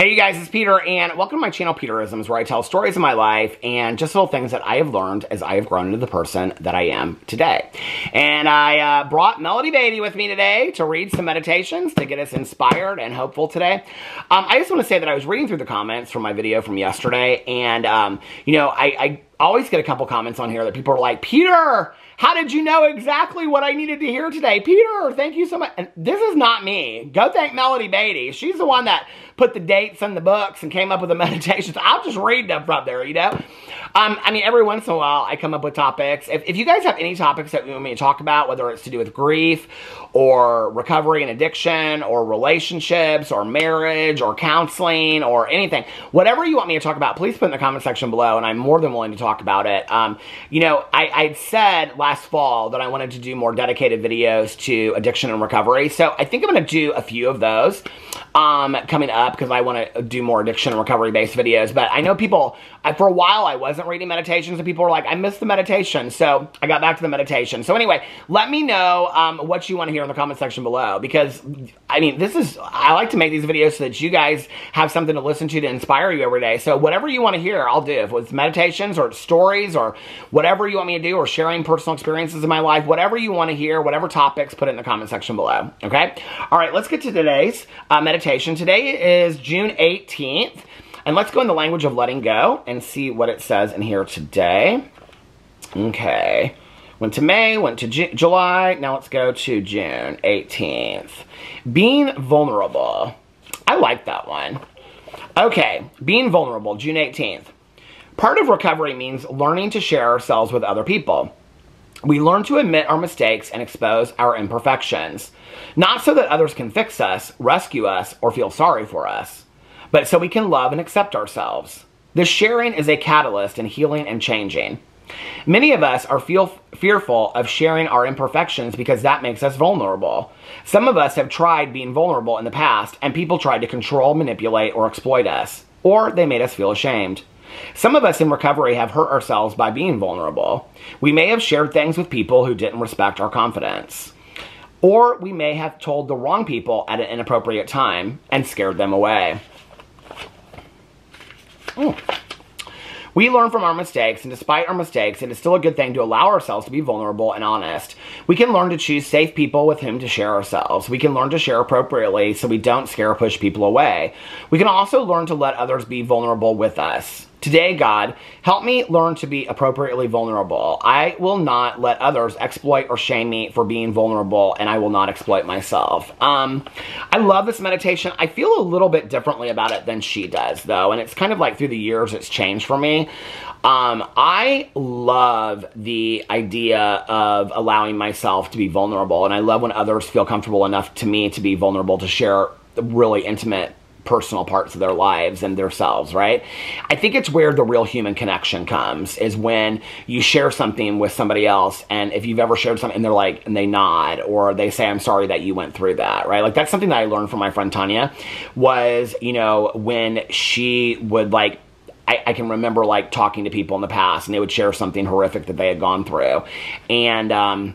Hey you guys, it's Peter and welcome to my channel Peterisms, where I tell stories of my life and just little things that I have learned as I have grown into the person that I am today. And I brought Melody Beatty with me today to read some meditations to get us inspired and hopeful today. I just want to say that I was reading through the comments from my video from yesterday and, you know, I always get a couple comments on here that people are like, Peter, how did you know exactly what I needed to hear today? Peter, thank you so much. And this is not me. Go thank Melody Beatty. She's the one that put the dates in the books and came up with the meditations. I'll just read them from there, you know? I mean, every once in a while, I come up with topics. If you guys have any topics that you want me to talk about, whether it's to do with grief or recovery and addiction or relationships or marriage or counseling or anything, whatever you want me to talk about, please put in the comment section below, and I'm more than willing to talk about it. You know, I'd said last fall that I wanted to do more dedicated videos to addiction and recovery, so I think I'm going to do a few of those coming up because I want to do more addiction and recovery-based videos. But I know people, for a while I wasn't reading meditations, and people were like, I missed the meditation, so I got back to the meditation. So anyway, let me know what you want to hear in the comment section below, because I mean, I like to make these videos so that you guys have something to listen to inspire you every day. So whatever you want to hear, I'll do. If it's meditations or stories or whatever you want me to do, or sharing personal experiences in my life, whatever you want to hear, whatever topics, put it in the comment section below, okay? All right, let's get to today's meditation. Today is June 18th. And let's go in the language of letting go and see what it says in here today. Okay. Went to May, went to July. Now let's go to June 18th. Being vulnerable. I like that one. Okay. Being vulnerable, June 18th. Part of recovery means learning to share ourselves with other people. We learn to admit our mistakes and expose our imperfections. Not so that others can fix us, rescue us, or feel sorry for us, but so we can love and accept ourselves. This sharing is a catalyst in healing and changing. Many of us are fearful of sharing our imperfections because that makes us vulnerable. Some of us have tried being vulnerable in the past, and people tried to control, manipulate, or exploit us, or they made us feel ashamed. Some of us in recovery have hurt ourselves by being vulnerable. We may have shared things with people who didn't respect our confidence, or we may have told the wrong people at an inappropriate time and scared them away. We learn from our mistakes, and despite our mistakes, it is still a good thing to allow ourselves to be vulnerable and honest. We can learn to choose safe people with whom to share ourselves. We can learn to share appropriately so we don't scare or push people away. We can also learn to let others be vulnerable with us. Today, God, help me learn to be appropriately vulnerable. I will not let others exploit or shame me for being vulnerable, and I will not exploit myself. I love this meditation. I feel a little bit differently about it than she does, though, and it's kind of like through the years it's changed for me. I love the idea of allowing myself to be vulnerable, and I love when others feel comfortable enough to me to be vulnerable to share really intimate personal parts of their lives and themselves, right? I think it's where the real human connection comes, is when you share something with somebody else, and if you've ever shared something and they're like, and they nod, or they say, I'm sorry that you went through that, right? Like, that's something that I learned from my friend Tanya was, you know, when she would like, I can remember like talking to people in the past and they would share something horrific that they had gone through. And,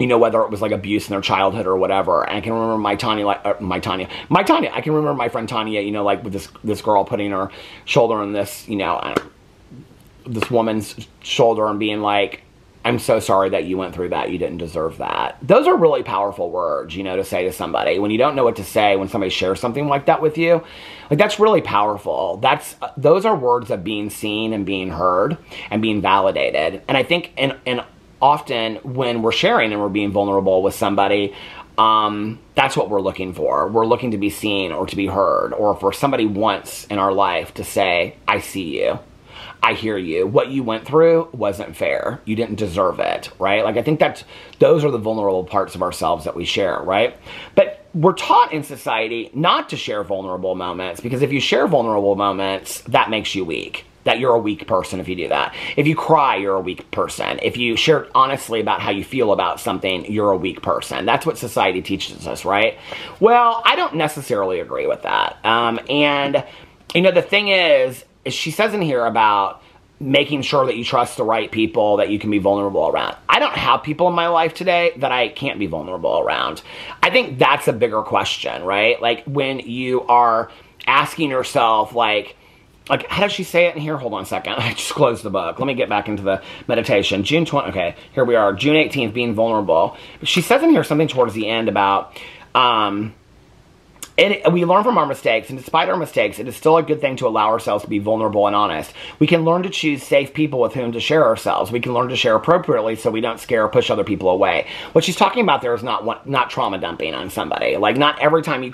you know, whether it was like abuse in their childhood or whatever. And I can remember I can remember my friend Tanya, you know, like with this girl putting her shoulder on this, you know, this woman's shoulder and being like, I'm so sorry that you went through that. You didn't deserve that. Those are really powerful words, you know, to say to somebody. When you don't know what to say, when somebody shares something like that with you, like, that's really powerful. Those are words of being seen and being heard and being validated. And I think often when we're sharing and we're being vulnerable with somebody, that's what we're looking for. We're looking to be seen or to be heard, or for somebody once in our life to say, I see you. I hear you. What you went through wasn't fair. You didn't deserve it, right? Like, I think those are the vulnerable parts of ourselves that we share, right? But we're taught in society not to share vulnerable moments, because if you share vulnerable moments, that makes you weak. That you're a weak person if you do that. If you cry, you're a weak person. If you share honestly about how you feel about something, you're a weak person. That's what society teaches us, right? Well, I don't necessarily agree with that. And, you know, the thing is she says in here about making sure that you trust the right people that you can be vulnerable around. I don't have people in my life today that I can't be vulnerable around. I think that's a bigger question, right? Like, when you are asking herself, like, how does she say it in here? Hold on a second. I just closed the book. Let me get back into the meditation. Okay, here we are. June 18th, being vulnerable. She says in here something towards the end about, we learn from our mistakes, and despite our mistakes, it is still a good thing to allow ourselves to be vulnerable and honest. We can learn to choose safe people with whom to share ourselves. We can learn to share appropriately so we don't scare or push other people away. What she's talking about there is not trauma dumping on somebody. Like, not every time you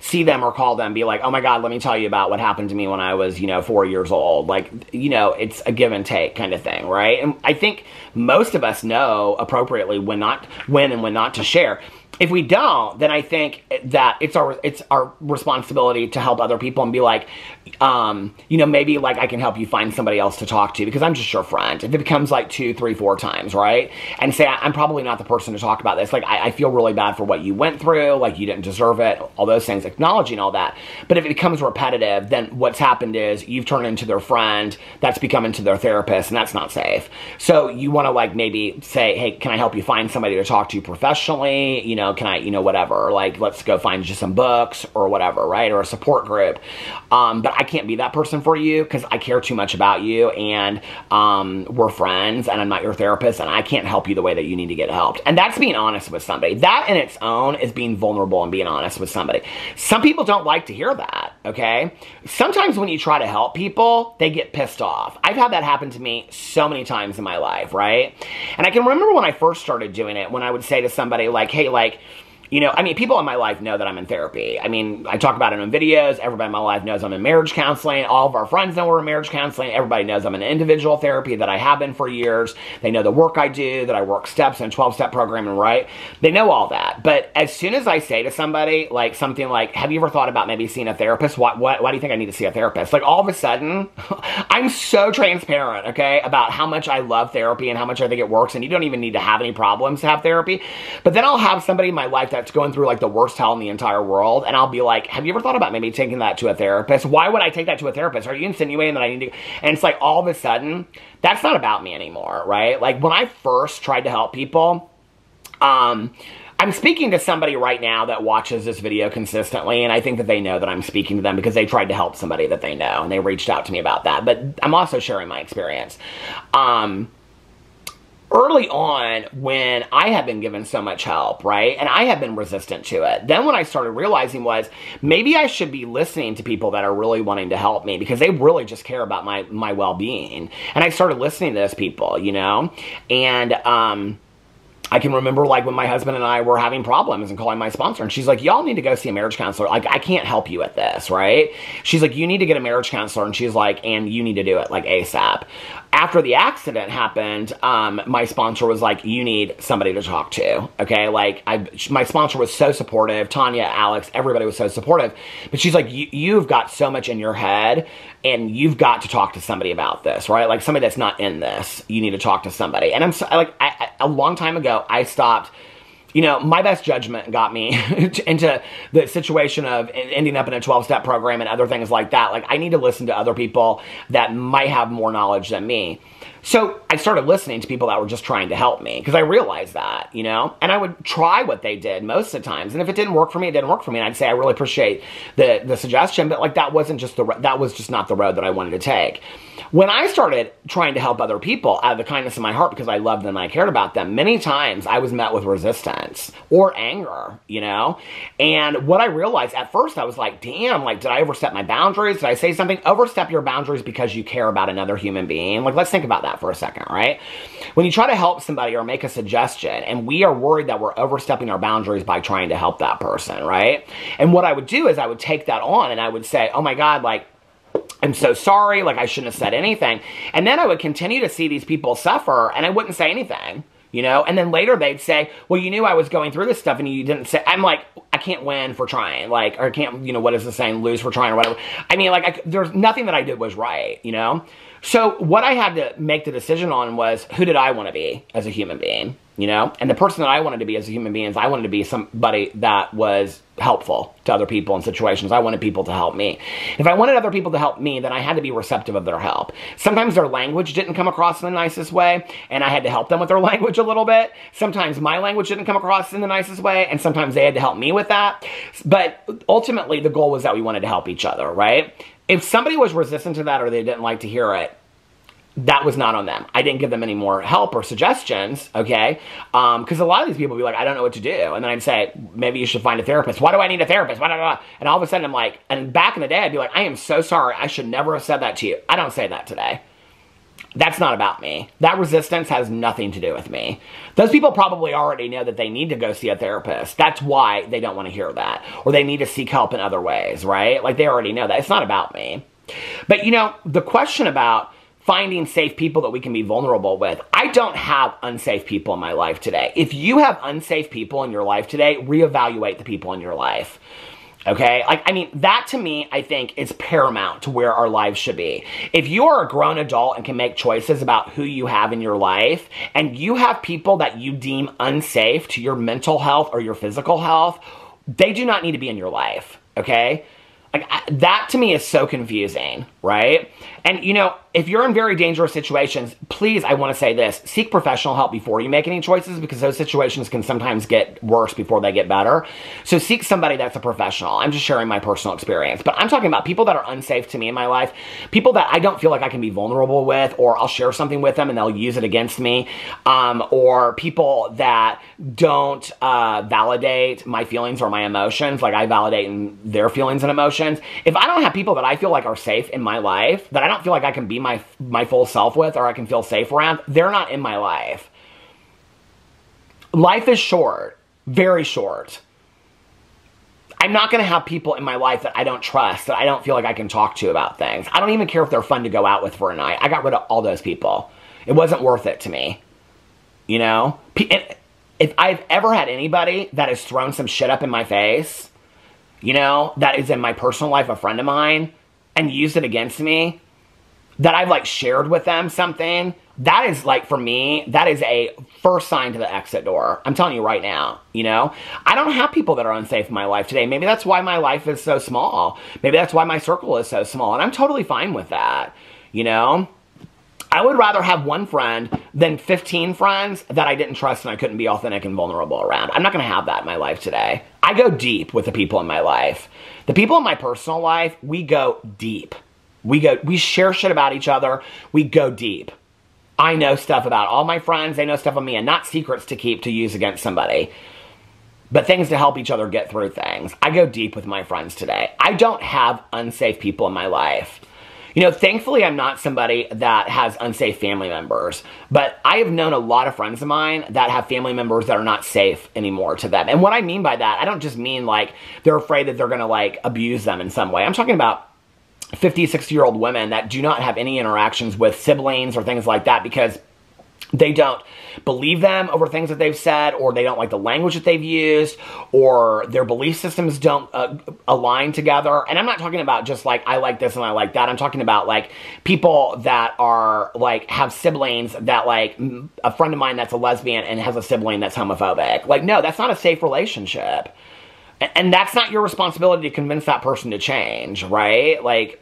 see them or call them, be like, oh my God, let me tell you about what happened to me when I was, 4 years old. Like, it's a give and take kind of thing, right? And I think most of us know appropriately when and when not to share. If we don't, then I think that it's our responsibility to help other people and be like, maybe like I can help you find somebody else to talk to because I'm just your friend. If it becomes like 2, 3, 4 times, right? And say, I'm probably not the person to talk about this. Like, I feel really bad for what you went through. Like, you didn't deserve it. All those things, acknowledging all that. But if it becomes repetitive, then what's happened is you've turned into their friend. That's become into their therapist, and that's not safe. So you want to like maybe say, hey, can I help you find somebody to talk to professionally? Can I, whatever, like, let's go find just some books or whatever, right? Or a support group. But I can't be that person for you because I care too much about you, and we're friends, and I'm not your therapist, and I can't help you the way that you need to get helped. And that's being honest with somebody. That in its own is being vulnerable and being honest with somebody. Some people don't like to hear that, okay? Sometimes when you try to help people, they get pissed off. I've had that happen to me so many times in my life, right? And I can remember when I first started doing it, when I would say to somebody like, hey, people in my life know that I'm in therapy. I mean, I talk about it on videos. Everybody in my life knows I'm in marriage counseling. All of our friends know we're in marriage counseling. Everybody knows I'm in individual therapy, that I have been for years. They know the work I do, that I work steps and 12-step programming, right? They know all that. But as soon as I say to somebody, like, something like, have you ever thought about maybe seeing a therapist? Why do you think I need to see a therapist? Like, all of a sudden, I'm so transparent, okay, about how much I love therapy and how much I think it works, and you don't even need to have any problems to have therapy. But then I'll have somebody in my life that's going through like the worst hell in the entire world, and I'll be like, have you ever thought about maybe taking that to a therapist? Why would I take that to a therapist? Are you insinuating that I need to? And it's like, all of a sudden, that's not about me anymore, right? Like, when I first tried to help people, I'm speaking to somebody right now that watches this video consistently, and I think that they know that I'm speaking to them because they tried to help somebody that they know, and they reached out to me about that. But I'm also sharing my experience. Early on, when I had been given so much help, right, and I had been resistant to it, then what I started realizing was maybe I should be listening to people that are really wanting to help me because they really just care about my well-being. And I started listening to those people, and I can remember, like, when my husband and I were having problems and calling my sponsor, and she's like, y'all need to go see a marriage counselor. Like, I can't help you with this, right? She's like, you need to get a marriage counselor, and she's like, and you need to do it, like, ASAP. After the accident happened, my sponsor was like, you need somebody to talk to, okay? Like, my sponsor was so supportive. Tanya, Alex, everybody was so supportive. But she's like, you've got so much in your head, and you've got to talk to somebody about this, right? Like, somebody that's not in this. You need to talk to somebody. And a long time ago, I stopped. My best judgment got me into the situation of ending up in a 12-step program and other things like that. Like, I need to listen to other people that might have more knowledge than me. So I started listening to people that were just trying to help me because I realized that, and I would try what they did most of the times. And if it didn't work for me, it didn't work for me. And I'd say, I really appreciate the suggestion, but like, that was just not the road that I wanted to take. When I started trying to help other people out of the kindness of my heart because I loved them and I cared about them, many times I was met with resistance or anger, And what I realized at first, I was like, damn, like, did I overstep my boundaries? Did I say something? Overstep your boundaries because you care about another human being. Like, let's think about that for a second, right? When you try to help somebody or make a suggestion, and we are worried that we're overstepping our boundaries by trying to help that person, right? And what I would do is I would take that on and I would say, oh my God, like, I'm so sorry, like, I shouldn't have said anything. And then I would continue to see these people suffer, and I wouldn't say anything, And then later they'd say, well, you knew I was going through this stuff, and you didn't say. I'm like, I can't win for trying, like, or I can't, what is the saying, lose for trying or whatever. I mean, like, there's nothing that I did was right, So what I had to make the decision on was, who did I want to be as a human being? you know? And the person that I wanted to be as a human being is I wanted to be somebody that was helpful to other people in situations. I wanted people to help me. If I wanted other people to help me, then I had to be receptive of their help. Sometimes their language didn't come across in the nicest way, and I had to help them with their language a little bit. Sometimes my language didn't come across in the nicest way, and sometimes they had to help me with that. But ultimately, the goal was that we wanted to help each other, right? If somebody was resistant to that or they didn't like to hear it, that was not on them. I didn't give them any more help or suggestions, okay? Because a lot of these people would be like, I don't know what to do. And then I'd say, maybe you should find a therapist. Why do I need a therapist? Why do I? And all of a sudden I'm like, and back in the day I'd be like, I am so sorry. I should never have said that to you. I don't say that today. That's not about me. That resistance has nothing to do with me. Those people probably already know that they need to go see a therapist. That's why they don't want to hear that. Or they need to seek help in other ways, right? Like they already know that. It's not about me. But you know, the question about finding safe people that we can be vulnerable with. I don't have unsafe people in my life today. If you have unsafe people in your life today, reevaluate the people in your life. Okay? Like, I mean, that to me, I think, is paramount to where our lives should be. If you're a grown adult and can make choices about who you have in your life, and you have people that you deem unsafe to your mental health or your physical health, they do not need to be in your life. Okay? Like, that to me is so confusing, right? And, you know, if you're in very dangerous situations, please, I want to say this, seek professional help before you make any choices because those situations can sometimes get worse before they get better. So seek somebody that's a professional. I'm just sharing my personal experience. But I'm talking about people that are unsafe to me in my life, people that I don't feel like I can be vulnerable with, or I'll share something with them and they'll use it against me, or people that don't validate my feelings or my emotions, like I validate in their feelings and emotions. If I don't have people that I feel like are safe in my life, that I don't feel like I can be my full self with or I can feel safe around, they're not in my life. Life is short, very short. I'm not going to have people in my life that I don't trust, that I don't feel like I can talk to about things. I don't even care if they're fun to go out with for a night. I got rid of all those people. It wasn't worth it to me. You know? If I've ever had anybody that has thrown some shit up in my face, you know, that is in my personal life, a friend of mine, and used it against me, that I've like shared with them something, that is like, for me, that is a first sign to the exit door. I'm telling you right now, you know, I don't have people that are unsafe in my life today. Maybe that's why my life is so small. Maybe that's why my circle is so small. And I'm totally fine with that. You know, I would rather have one friend than 15 friends that I didn't trust and I couldn't be authentic and vulnerable around. I'm not going to have that in my life today. I go deep with the people in my life. The people in my personal life, we go deep. We share shit about each other. We go deep. I know stuff about all my friends. They know stuff on me, and not secrets to keep to use against somebody, but things to help each other get through things. I go deep with my friends today. I don't have unsafe people in my life. You know, thankfully, I'm not somebody that has unsafe family members, but I have known a lot of friends of mine that have family members that are not safe anymore to them. And what I mean by that, I don't just mean like they're afraid that they're going to like abuse them in some way. I'm talking about 50, 60-year-old women that do not have any interactions with siblings or things like that because they don't believe them over things that they've said, or they don't like the language that they've used, or their belief systems don't align together. And I'm not talking about just like, I like this and I like that. I'm talking about like people that are like, have siblings that like, a friend of mine that's a lesbian and has a sibling that's homophobic. Like, no, that's not a safe relationship. And that's not your responsibility to convince that person to change, right? Like,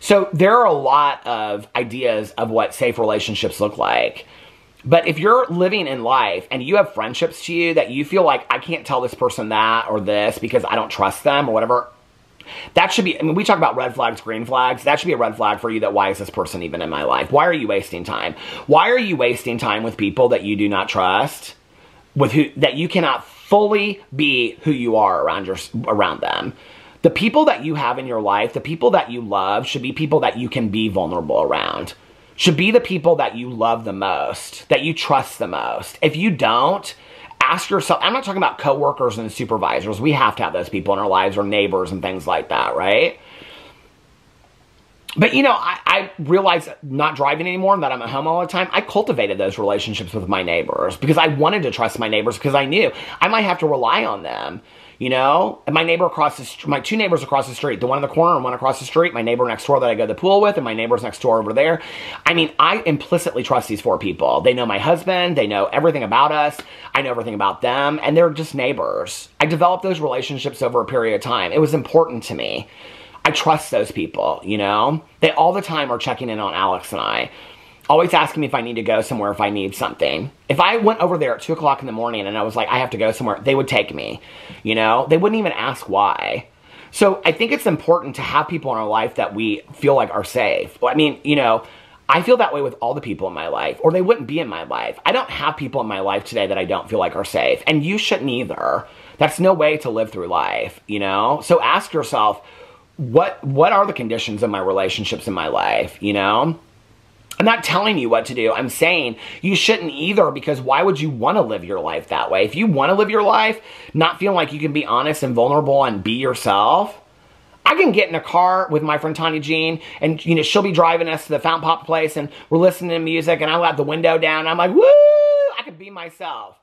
so there are a lot of ideas of what safe relationships look like. But if you're living in life and you have friendships to you that you feel like, I can't tell this person that or this because I don't trust them or whatever, that should be, I mean, we talk about red flags, green flags. That should be a red flag for you that why is this person even in my life? Why are you wasting time? Why are you wasting time with people that you do not trust, with who that you cannot fully be who you are around them? The people that you have in your life, the people that you love, should be people that you can be vulnerable around. Should be the people that you love the most, that you trust the most. If you don't, ask yourself, I'm not talking about coworkers and supervisors. We have to have those people in our lives, or neighbors and things like that, right? But, you know, I realized not driving anymore and that I'm at home all the time, I cultivated those relationships with my neighbors because I wanted to trust my neighbors because I knew I might have to rely on them. You know, and my neighbor across the street, my two neighbors across the street, the one in the corner and one across the street, my neighbor next door that I go to the pool with, and my neighbors next door over there. I mean, I implicitly trust these four people. They know my husband. They know everything about us. I know everything about them, and they're just neighbors. I developed those relationships over a period of time. It was important to me. I trust those people, you know? They all the time are checking in on Alex and I, always asking me if I need to go somewhere, if I need something. If I went over there at 2 o'clock in the morning and I was like, I have to go somewhere, they would take me, you know? They wouldn't even ask why. So I think it's important to have people in our life that we feel like are safe. I mean, you know, I feel that way with all the people in my life, or they wouldn't be in my life. I don't have people in my life today that I don't feel like are safe, and you shouldn't either. That's no way to live through life, you know? So ask yourself, what are the conditions of my relationships in my life, you know? I'm not telling you what to do. I'm saying you shouldn't either, because why would you want to live your life that way? If you want to live your life not feeling like you can be honest and vulnerable and be yourself, I can get in a car with my friend Tanya Jean, and you know, she'll be driving us to the Fountain Pop place, and we're listening to music, and I'll have the window down, and I'm like, woo! I can be myself.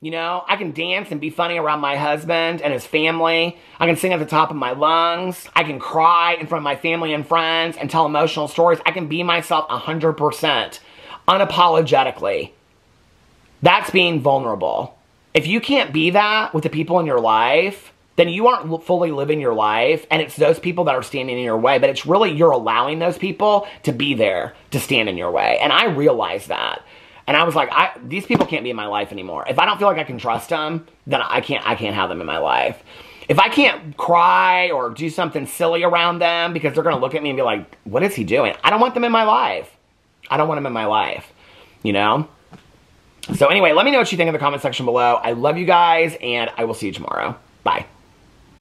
You know, I can dance and be funny around my husband and his family. I can sing at the top of my lungs. I can cry in front of my family and friends and tell emotional stories. I can be myself 100%, unapologetically. That's being vulnerable. If you can't be that with the people in your life, then you aren't fully living your life, and it's those people that are standing in your way. But it's really, you're allowing those people to be there, to stand in your way. And I realize that. And I was like, these people can't be in my life anymore. If I don't feel like I can trust them, then I can't have them in my life. If I can't cry or do something silly around them because they're going to look at me and be like, what is he doing? I don't want them in my life. I don't want them in my life, you know? So anyway, let me know what you think in the comment section below. I love you guys, and I will see you tomorrow. Bye.